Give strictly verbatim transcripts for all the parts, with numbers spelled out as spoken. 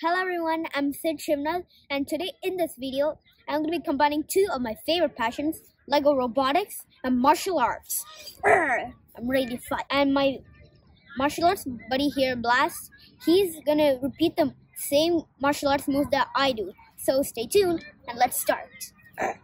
Hello everyone, I'm Sid Shivnath, and today in this video, I'm going to be combining two of my favorite passions, Lego robotics and martial arts. Urgh, I'm ready to fight. And my martial arts buddy here, Blast, he's going to repeat the same martial arts moves that I do. So stay tuned and let's start. Urgh.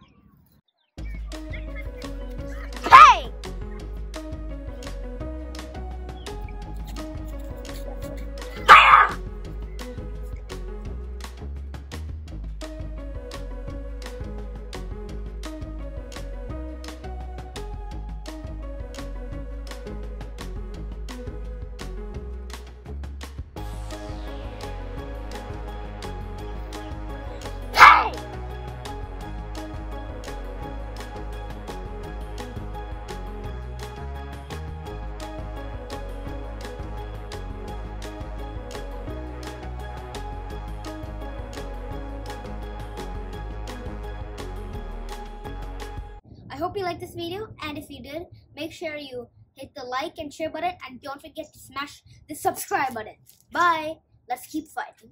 I hope you liked this video, and if you did, make sure you hit the like and share button, and don't forget to smash the subscribe button. Bye! Let's keep fighting.